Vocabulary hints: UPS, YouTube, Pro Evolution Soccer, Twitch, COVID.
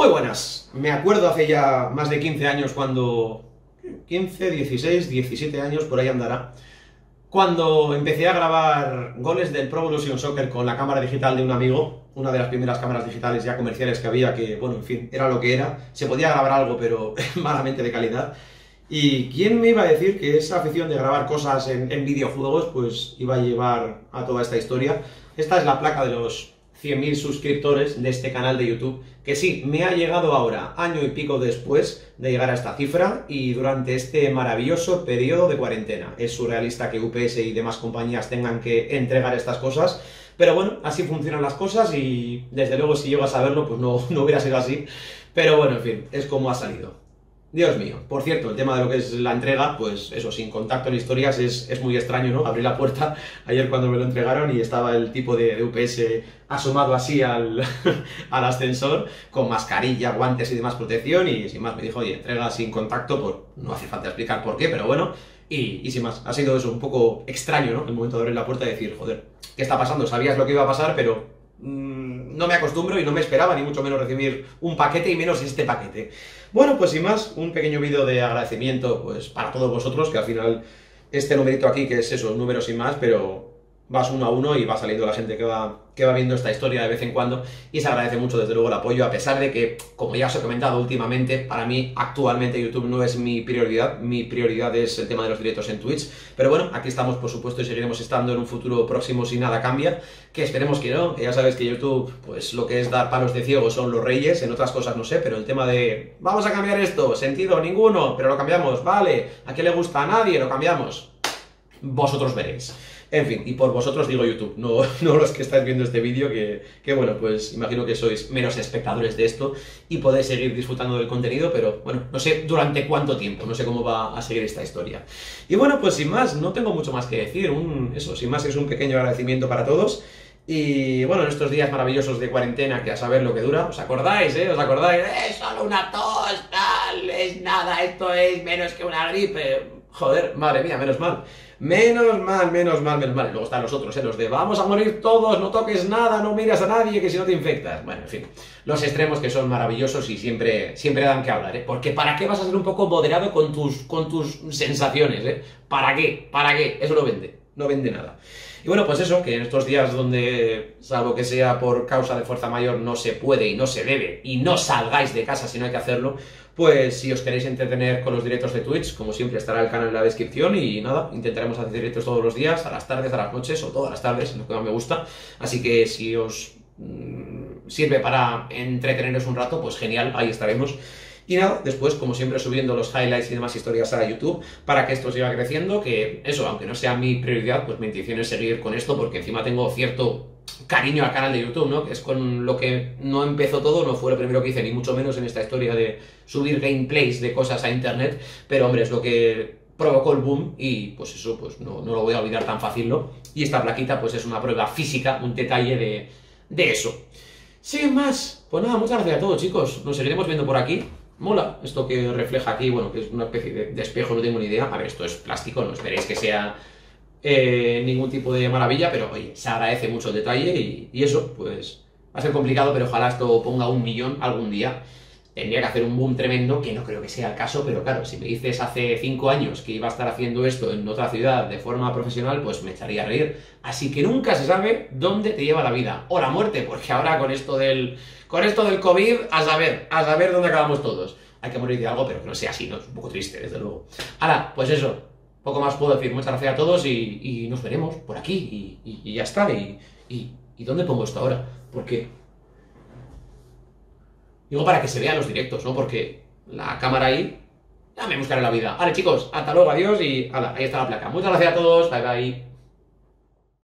Muy buenas, me acuerdo hace ya más de 15 años cuando... 15, 16, 17 años, por ahí andará, cuando empecé a grabar goles del Pro Evolution Soccer con la cámara digital de un amigo, una de las primeras cámaras digitales ya comerciales que había, que, bueno, en fin, era lo que era, se podía grabar algo, pero malamente de calidad, y quién me iba a decir que esa afición de grabar cosas en videojuegos, pues iba a llevar a toda esta historia. Esta es la placa de los 100.000 suscriptores de este canal de YouTube, que sí, me ha llegado ahora, año y pico después de llegar a esta cifra y durante este maravilloso periodo de cuarentena. Es surrealista que UPS y demás compañías tengan que entregar estas cosas, pero bueno, así funcionan las cosas y desde luego si llego a saberlo, pues no hubiera sido así, pero bueno, en fin, es como ha salido. Dios mío, por cierto, el tema de lo que es la entrega, pues eso, sin contacto en historias es muy extraño, ¿no? Abrí la puerta ayer cuando me lo entregaron y estaba el tipo de UPS asomado así al ascensor, con mascarilla, guantes y demás protección, y sin más me dijo, oye, entrega sin contacto, por no hace falta explicar por qué, pero bueno, y sin más, ha sido eso, un poco extraño, ¿no? El momento de abrir la puerta y decir, joder, ¿qué está pasando? Sabías lo que iba a pasar, pero no me acostumbro y no me esperaba ni mucho menos recibir un paquete y menos este paquete. Bueno, pues sin más, un pequeño vídeo de agradecimiento pues para todos vosotros, que al final este numerito aquí, que es eso, números y más, pero vas uno a uno y va saliendo la gente que va viendo esta historia de vez en cuando y se agradece mucho desde luego el apoyo, a pesar de que, como ya os he comentado últimamente, para mí actualmente YouTube no es mi prioridad es el tema de los directos en Twitch, pero bueno, aquí estamos por supuesto y seguiremos estando en un futuro próximo si nada cambia, que esperemos que no, que ya sabéis que YouTube, pues lo que es dar palos de ciego son los reyes, en otras cosas no sé, pero el tema de vamos a cambiar esto, sentido ninguno, pero lo cambiamos, vale, ¿a quién le gusta? A nadie, lo cambiamos, vosotros veréis. En fin, y por vosotros digo YouTube, no los que estáis viendo este vídeo, que bueno, pues imagino que sois menos espectadores de esto y podéis seguir disfrutando del contenido, pero bueno, no sé durante cuánto tiempo, no sé cómo va a seguir esta historia. Y bueno, pues sin más, no tengo mucho más que decir, eso, sin más es un pequeño agradecimiento para todos. Y bueno, en estos días maravillosos de cuarentena, que a saber lo que dura, ¿os acordáis, eh? ¿Os acordáis? ¡Es solo una tos! ¡No es nada! Esto es menos que una gripe... Joder, madre mía, menos mal. Menos mal. Y luego están los otros, los de vamos a morir todos, no toques nada, no miras a nadie, que si no te infectas. Bueno, en fin, los extremos que son maravillosos y siempre dan que hablar, ¿eh? Porque ¿para qué vas a ser un poco moderado con tus sensaciones, eh? ¿Para qué? ¿Para qué? Eso no vende. No vende nada. Y bueno, pues eso, que en estos días donde, salvo que sea por causa de fuerza mayor, no se puede y no se debe, y no salgáis de casa si no hay que hacerlo, pues si os queréis entretener con los directos de Twitch, como siempre estará el canal en la descripción, y nada, intentaremos hacer directos todos los días, a las tardes, a las noches, o todas las tardes, lo que más me gusta, así que si os sirve para entreteneros un rato, pues genial, ahí estaremos. Y nada, después, como siempre, subiendo los highlights y demás historias a YouTube para que esto siga creciendo, que eso, aunque no sea mi prioridad, pues mi intención es seguir con esto porque encima tengo cierto cariño al canal de YouTube, ¿no? Que es con lo que no empezó todo, no fue lo primero que hice, ni mucho menos en esta historia de subir gameplays de cosas a internet, pero hombre, es lo que provocó el boom y pues eso, pues no lo voy a olvidar tan fácil, ¿no? Y esta plaquita pues es una prueba física, un detalle de eso. Sin más, pues nada, muchas gracias a todos, chicos, nos seguiremos viendo por aquí. Mola esto que refleja aquí, bueno, que es una especie de espejo, no tengo ni idea. A ver, esto es plástico, no esperéis que sea ningún tipo de maravilla, pero oye, se agradece mucho el detalle y eso, pues va a ser complicado, pero ojalá esto ponga 1 millón algún día. Tendría que hacer un boom tremendo, que no creo que sea el caso, pero claro, si me dices hace 5 años que iba a estar haciendo esto en otra ciudad de forma profesional, pues me echaría a reír. Así que nunca se sabe dónde te lleva la vida, o la muerte, porque ahora con esto del... Con esto del COVID, a saber dónde acabamos todos. Hay que morir de algo, pero que no sea así, ¿no? Es un poco triste, desde luego. Ahora, pues eso, poco más puedo decir. Muchas gracias a todos y nos veremos por aquí. Y ya está. ¿Y dónde pongo esto ahora? Porque... Digo, para que se vean los directos, ¿no? Porque la cámara ahí... Ya me buscaré la vida. Vale, chicos, hasta luego, adiós y... Ala, ahí está la placa. Muchas gracias a todos, bye bye.